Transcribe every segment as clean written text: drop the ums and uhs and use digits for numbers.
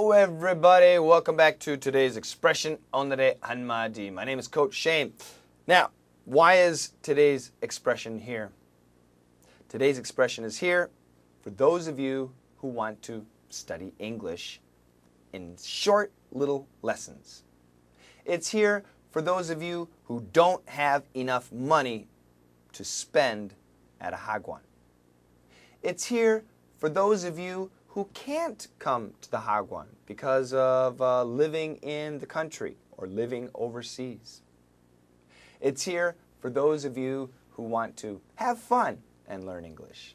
Hello everybody, welcome back to today's expression 오늘의 한마디. My name is Coach Shane. Now, why is today's expression here? Today's expression is here for those of you who want to study English in short little lessons. It's here for those of you who don't have enough money to spend at a hagwon. It's here for those of you who can't come to the hagwon because of living in the country or living overseas. It's here for those of you who want to have fun and learn English.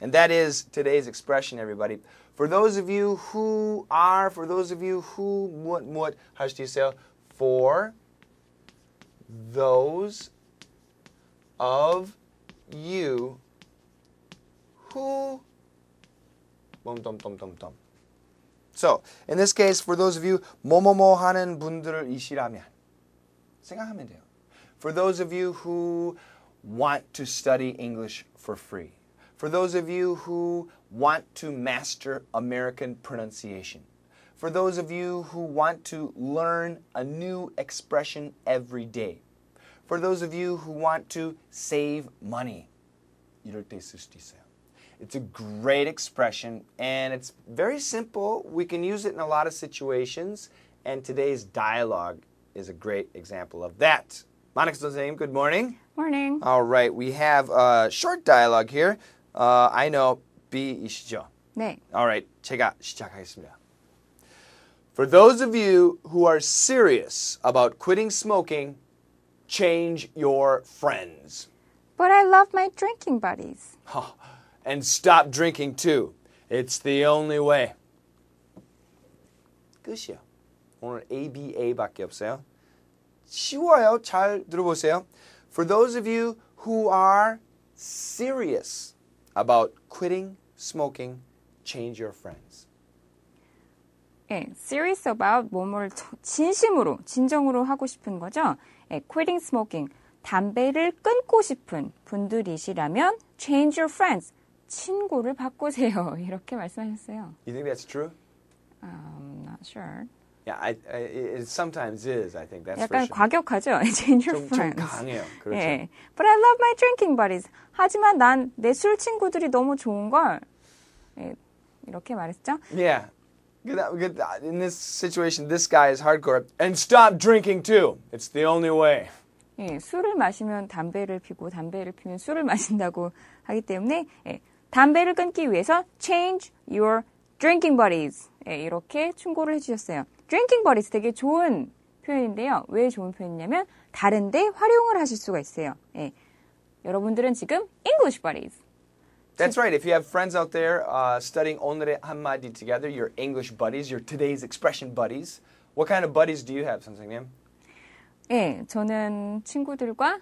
And that is today's expression, everybody. For those of you who what 하시세요? For those of you who So, in this case, for those of you 뭐뭐뭐 하는 분들이시라면 생각하면 돼요. For those of you who want to study English for free. For those of you who want to master American pronunciation. For those of you who want to learn a new expression every day. For those of you who want to save money. 이럴 때 쓸 수도 있어요. It's a great expression, and it's very simple. We can use it in a lot of situations, and today's dialogue is a great example of that. Monica 선생님, good morning. Morning. All right, we have a short dialogue here. I know, B이시죠? 네. All right, 제가 시작하겠습니다. For those of you who are serious about quitting smoking, change your friends. But I love my drinking buddies. And stop drinking too. It's the only way. 끝이야. 오늘 ABA밖에 없어요. 쉬워요. 잘 들어보세요. For those of you who are serious about quitting smoking, change your friends. 예, serious about 뭐뭐를 진심으로, 진정으로 하고 싶은 거죠. 예, quitting smoking, 담배를 끊고 싶은 분들이시라면 change your friends. 친구를 바꾸세요. 이렇게 말씀하셨어요. You think that's true? I'm not sure. Yeah, it sometimes is. I think that's 약간 for sure. 과격하죠? Change your friends. 좀 강해요. 그렇죠. 예. But I love my drinking buddies. 하지만 난 내 술 친구들이 너무 좋은 걸 예, 이렇게 말했죠? Yeah. Good. In this situation, this guy is hardcore. And stop drinking too. It's the only way. 예, 술을 마시면 담배를 피고 담배를 피면 술을 마신다고 하기 때문에 예, 담배를 끊기 위해서 change your drinking buddies. 예, 이렇게 충고를 해주셨어요. Drinking buddies 되게 좋은 표현인데요. 왜 좋은 표현이냐면 다른데 활용을 하실 수가 있어요. 예, 여러분들은 지금 English buddies. That's right. If you have friends out there studying 오늘의 한마디 together, your English buddies, your today's expression buddies. What kind of buddies do you have, 선생님? 예, 저는 친구들과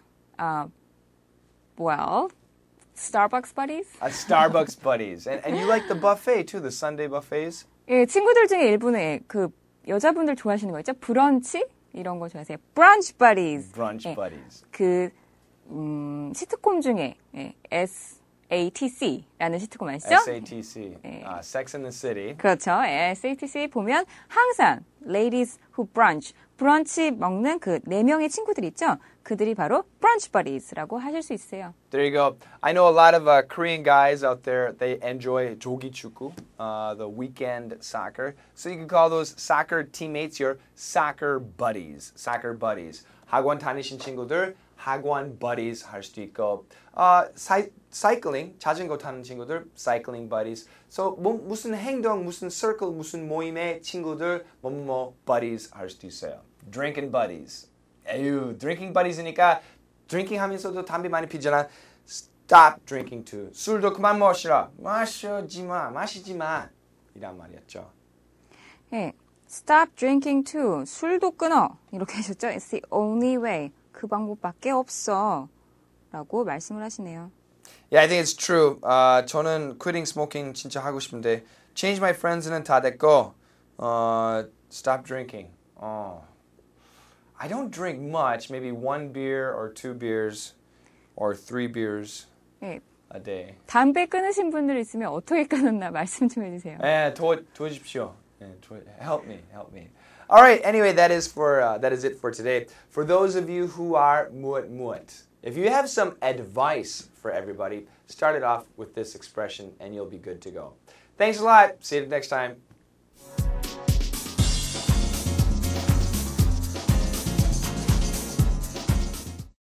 well. Starbucks buddies? Starbucks buddies. And you like the buffet too, the Sunday buffets? 예, 친구들 중에 일부는 그 여자분들 좋아하시는 거 있죠? 브런치? 이런 거 좋아하세요. Brunch buddies. Brunch buddies. 그 시트콤 중에 SATC라는 시트콤 아시죠? SATC. Sex and the City. 그렇죠. SATC 보면 항상 ladies who brunch, 브런치 먹는 그 네 명의 친구들 있죠? 그들이 바로 brunch buddies라고 하실 수 있어요. There you go. I know a lot of Korean guys out there. They enjoy 조기 축구, the weekend soccer. So you can call those soccer teammates your soccer buddies. Soccer buddies. 학원 다니신 친구들 학원 buddies 할 수도 있고, cycling 자전거 타는 친구들 cycling buddies. So 무슨 행동, 무슨 circle, 무슨 모임의 친구들 뭐뭐 buddies 할 수도 있어요. Drinking buddies. 에휴, drinking buddies니까 drinking 하면서도 담배 많이 피잖아. Stop drinking too. 술도 그만 마시라. 마시지 마. 이란 말이었죠. 네, stop drinking too. 술도 끊어. 이렇게 하셨죠? It's the only way. 그 방법밖에 없어. 라고 말씀을 하시네요. Yeah, I think it's true. 저는 quitting smoking 진짜 하고 싶은데 change my friends는 다 됐고 stop drinking. I don't drink much, maybe one beer or two beers or three beers 네. a day. 담배 끊으신 분들 있으면 어떻게 끊었나 말씀 좀 해주세요. 네, 도와주십시오. Help me. All right. Anyway, that is it for today. For those of you who are muat, if you have some advice for everybody, start it off with this expression, and you'll be good to go. Thanks a lot. See you next time.